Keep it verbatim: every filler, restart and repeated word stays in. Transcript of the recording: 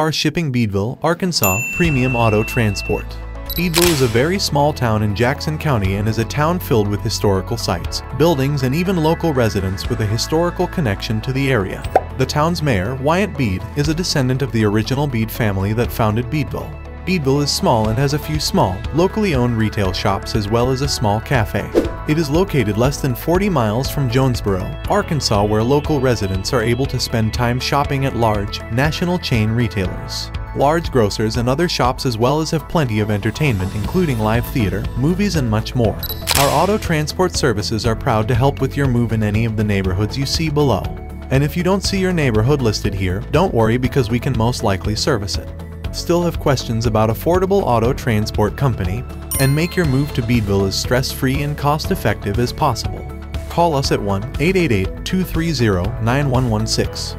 Car Shipping Beedeville, Arkansas Premium Auto Transport. Beedeville is a very small town in Jackson County and is a town filled with historical sites, buildings, and even local residents with a historical connection to the area. The town's mayor, Wyatt Beede, is a descendant of the original Beede family that founded Beedeville. Beedeville is small and has a few small, locally owned retail shops as well as a small cafe. It is located less than forty miles from Jonesboro, Arkansas, where local residents are able to spend time shopping at large, national chain retailers, large grocers, and other shops, as well as have plenty of entertainment including live theater, movies, and much more. Our auto transport services are proud to help with your move in any of the neighborhoods you see below. And if you don't see your neighborhood listed here, don't worry, because we can most likely service it. Still have questions about Affordable Auto Transport Company, and make your move to Beedeville as stress-free and cost-effective as possible? Call us at one eight eight eight, two three zero, nine one one six.